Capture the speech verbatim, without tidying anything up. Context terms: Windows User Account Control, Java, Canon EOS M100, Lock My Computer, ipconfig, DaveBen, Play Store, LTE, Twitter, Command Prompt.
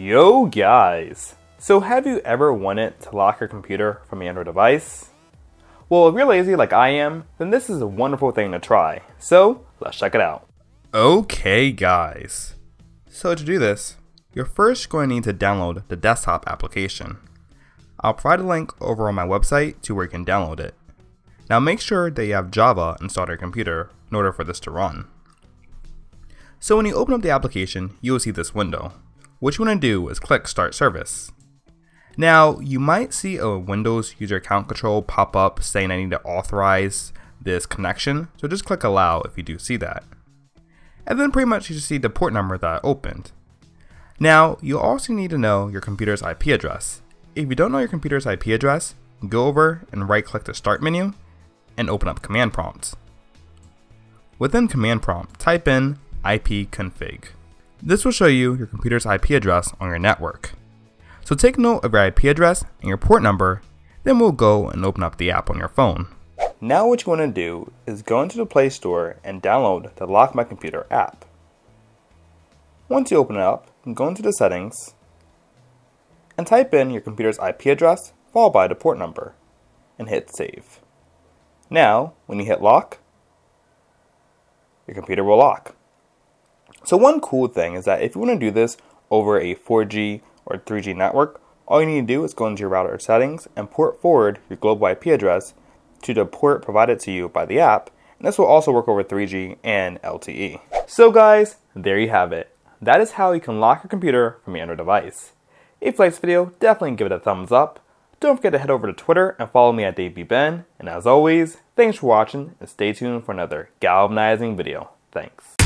Yo guys! So have you ever wanted to lock your computer from your Android device? Well, if you're lazy like I am, then this is a wonderful thing to try. So let's check it out. Okay guys, so to do this, you're first going to need to download the desktop application. I'll provide a link over on my website to where you can download it. Now make sure that you have Java installed on your computer in order for this to run. So when you open up the application, you will see this window. What you want to do is click Start Service. Now you might see a Windows User Account Control pop up saying I need to authorize this connection, so just click Allow if you do see that. And then pretty much you just see the port number that I opened. Now you also need to know your computer's I P address. If you don't know your computer's I P address, go over and right click the Start menu and open up Command Prompt. Within Command Prompt, type in ipconfig. This will show you your computer's I P address on your network. So take note of your I P address and your port number, then we'll go and open up the app on your phone. Now what you want to do is go into the Play Store and download the Lock My Computer app. Once you open it up, go into the settings and type in your computer's I P address followed by the port number and hit save. Now when you hit lock, your computer will lock. So one cool thing is that if you want to do this over a four G or three G network, all you need to do is go into your router settings and port forward your global I P address to the port provided to you by the app, and this will also work over three G and L T E. So guys, there you have it. That is how you can lock your computer from your Android device. If you like this video, definitely give it a thumbs up. Don't forget to head over to Twitter and follow me at DaveBen, and as always, thanks for watching and stay tuned for another galvanizing video. Thanks.